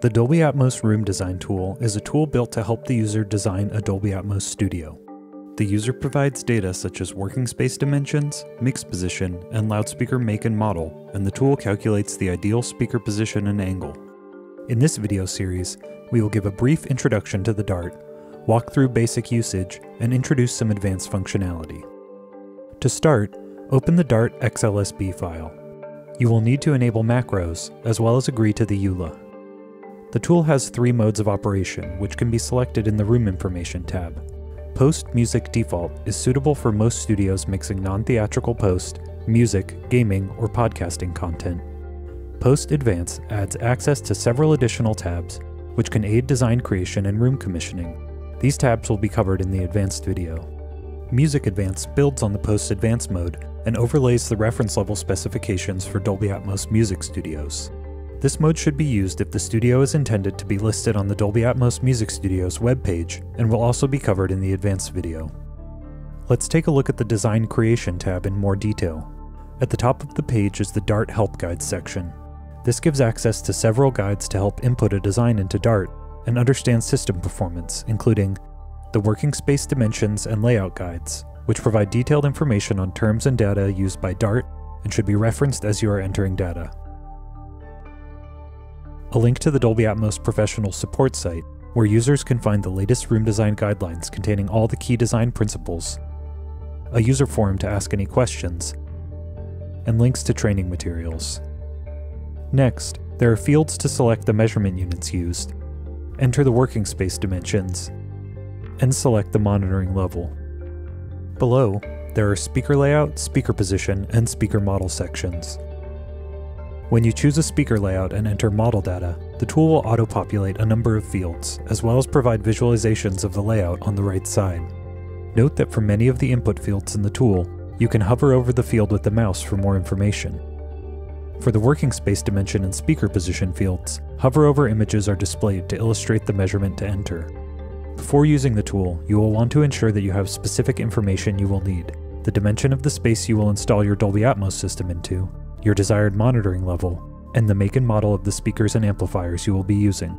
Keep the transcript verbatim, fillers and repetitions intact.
The Dolby Atmos Room Design Tool is a tool built to help the user design a Dolby Atmos studio. The user provides data such as working space dimensions, mix position, and loudspeaker make and model, and the tool calculates the ideal speaker position and angle. In this video series, we will give a brief introduction to the DART, walk through basic usage, and introduce some advanced functionality. To start, open the DART X L S B file. You will need to enable macros, as well as agree to the EULA. The tool has three modes of operation, which can be selected in the Room Information tab. Post Music Default is suitable for most studios mixing non-theatrical post, music, gaming, or podcasting content. Post Advance adds access to several additional tabs, which can aid design creation and room commissioning. These tabs will be covered in the advanced video. Music Advance builds on the Post Advance mode and overlays the reference level specifications for Dolby Atmos Music Studios. This mode should be used if the studio is intended to be listed on the Dolby Atmos Music Studios webpage, and will also be covered in the advanced video. Let's take a look at the Design Creation tab in more detail. At the top of the page is the DART Help Guides section. This gives access to several guides to help input a design into DART and understand system performance, including the Working Space Dimensions and Layout Guides, which provide detailed information on terms and data used by DART and should be referenced as you are entering data. A link to the Dolby Atmos Professional Support site, where users can find the latest room design guidelines containing all the key design principles, a user forum to ask any questions, and links to training materials. Next, there are fields to select the measurement units used, enter the working space dimensions, and select the monitoring level. Below, there are speaker layout, speaker position, and speaker model sections. When you choose a speaker layout and enter model data, the tool will auto-populate a number of fields, as well as provide visualizations of the layout on the right side. Note that for many of the input fields in the tool, you can hover over the field with the mouse for more information. For the working space dimension and speaker position fields, hover over images are displayed to illustrate the measurement to enter. Before using the tool, you will want to ensure that you have specific information you will need, the dimension of the space you will install your Dolby Atmos system into, your desired monitoring level, and the make and model of the speakers and amplifiers you will be using.